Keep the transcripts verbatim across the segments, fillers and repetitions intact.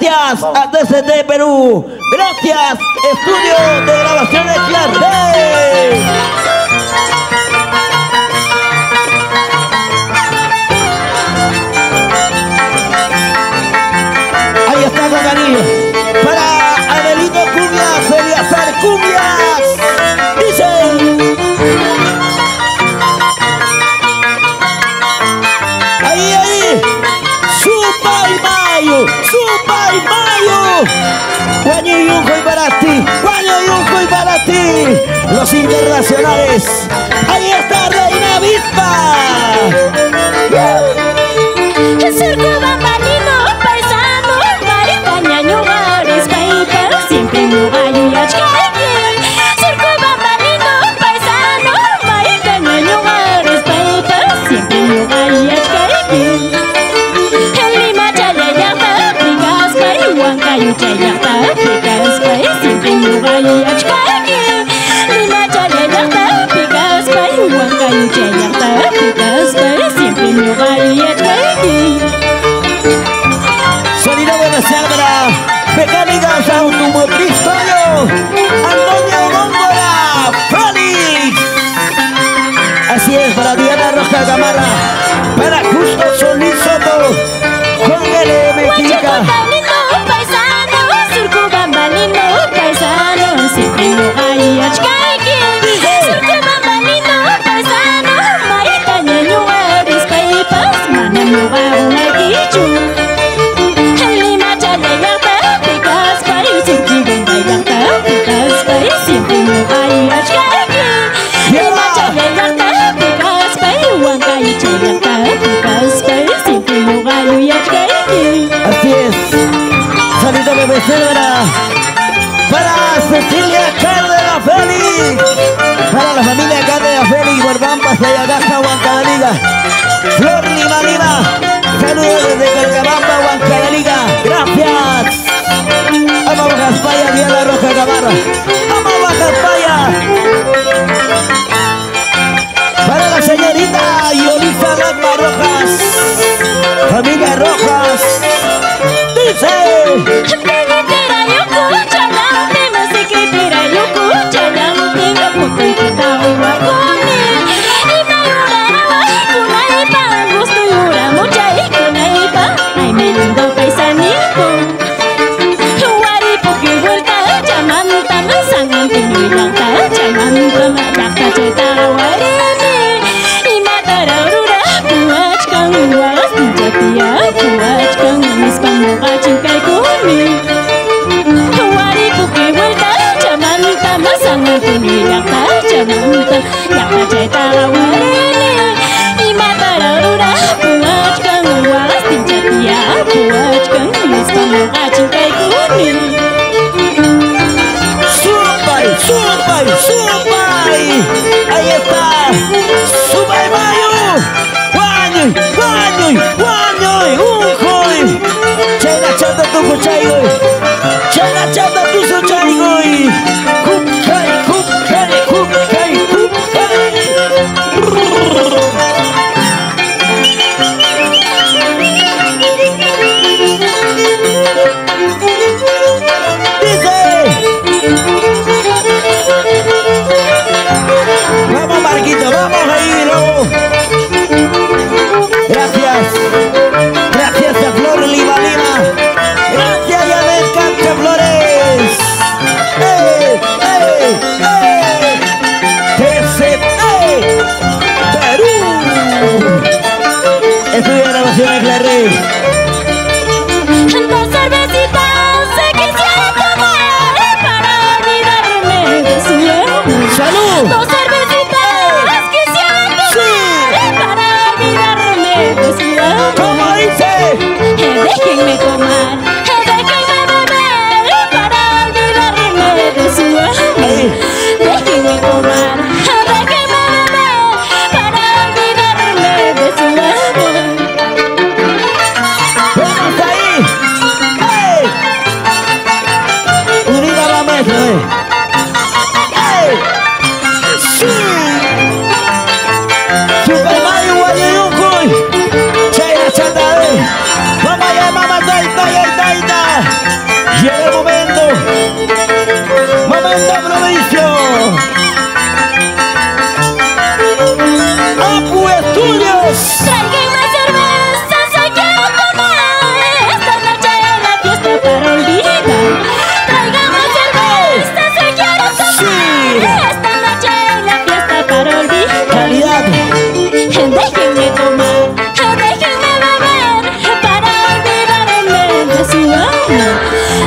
Gracias a T C T Perú. Gracias, Estudio de Grabaciones Clarté. Guaño y Unco y para ti, Guaño y Unco y para ti, los internacionales. Ahí está Reina Avispa. El circo bambalino, paisano, maripa, ñaño, avispa y perro, siempre no va a llorar. Circo bambalino, paisano, maripa, ñaño, avispa y perro, siempre no va a llorar. Sonido de la Sierra, mecánicas automotriz, solo Antonio Góngora, Félix. Así es, para Diana Roja Gamarra, para Justo Solís Soto, con el M. Kika. Para Cecilia Cárdenas Félix, para la familia Cárdenas Félix, Guarbamba, Sayagaja, Huancaveliga, Flor Lima Lima, saludos desde Calcabamba, Huancaveliga, gracias. Ama Bajaspaya, Diana Roja Gamarra, Ama Bajaspaya, para la señorita Yolisa Lama Rojas, familia Rojas, dice. ¡Vamos ahí!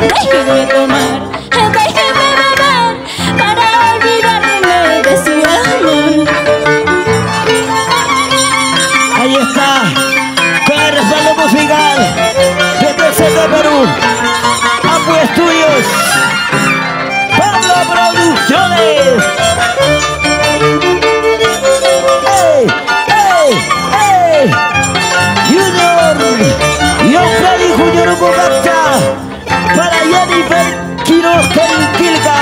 déjenme tomar, déjenme beber, para olvidarme de su amor. Ahí está, con el respaldo musical de T C T Perú, ambos tuyos, Pablo Producciones. Para Jennifer Quiroz Quilca,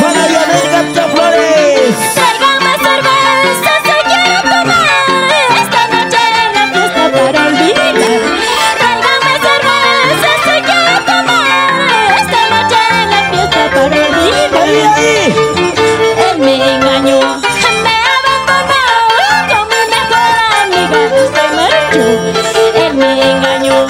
para Yabel Canta Flores. Tráigame cerveza, se quiero tomar esta noche en la fiesta para olvidar. Tráigame cerveza, se quiero tomar esta noche en la fiesta para olvidar. Ahí, ahí. Él me engañó, me abandonó, con mi mejor amiga se marchó. Él me engañó,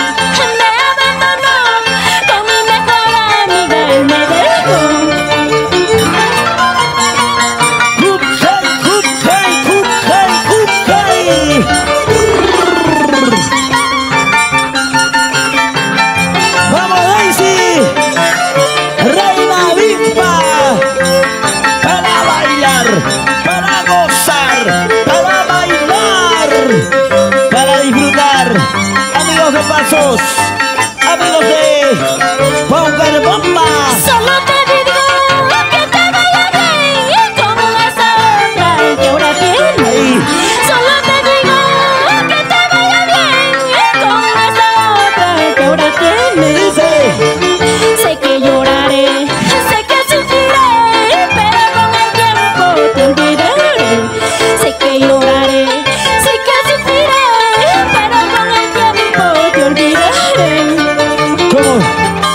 pasos, amigos de Paucar Bomba. Solo te digo que te vaya bien como la sombra que ahora tiene. Solo te digo que te vaya bien como la sombra que ahora tiene. Dice, sé que lloraré, sé que sufriré, pero con el tiempo te olvidaré. Sé que lloraré, sé que sufriré, pero con el tiempo te olvidaré. Come on.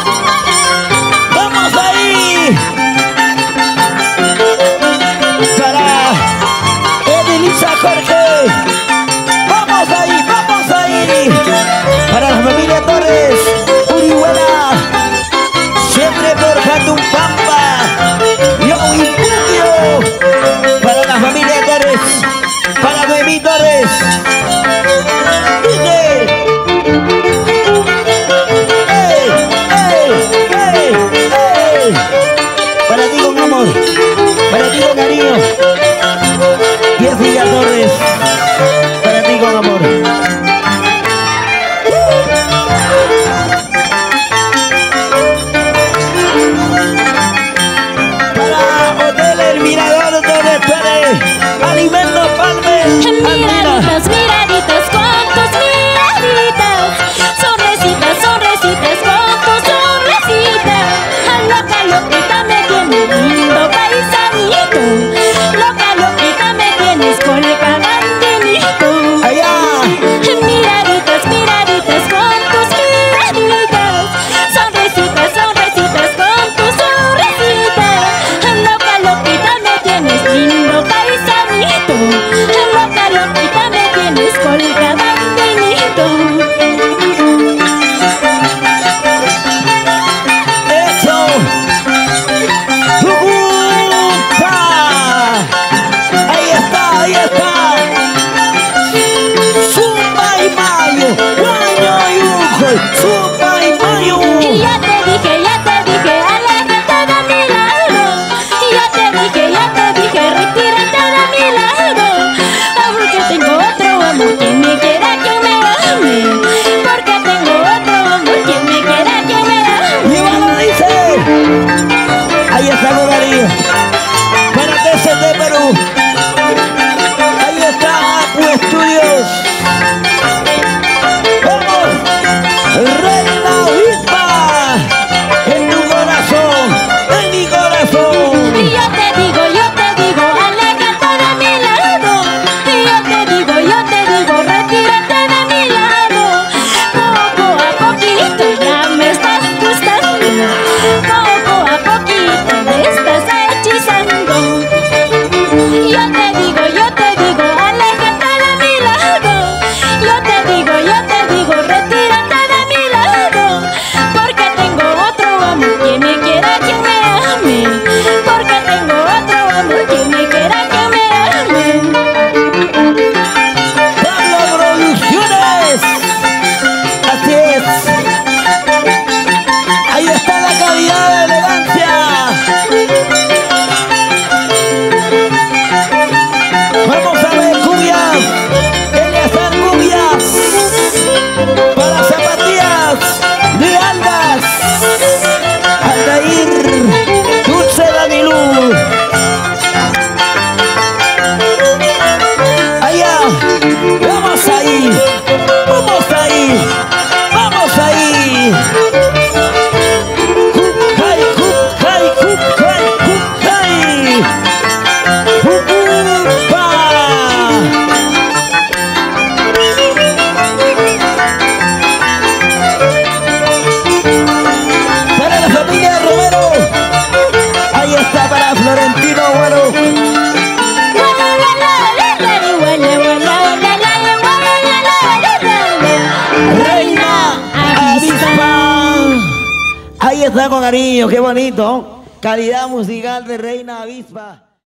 está con cariño, qué bonito. Calidad musical de Reina Avispa.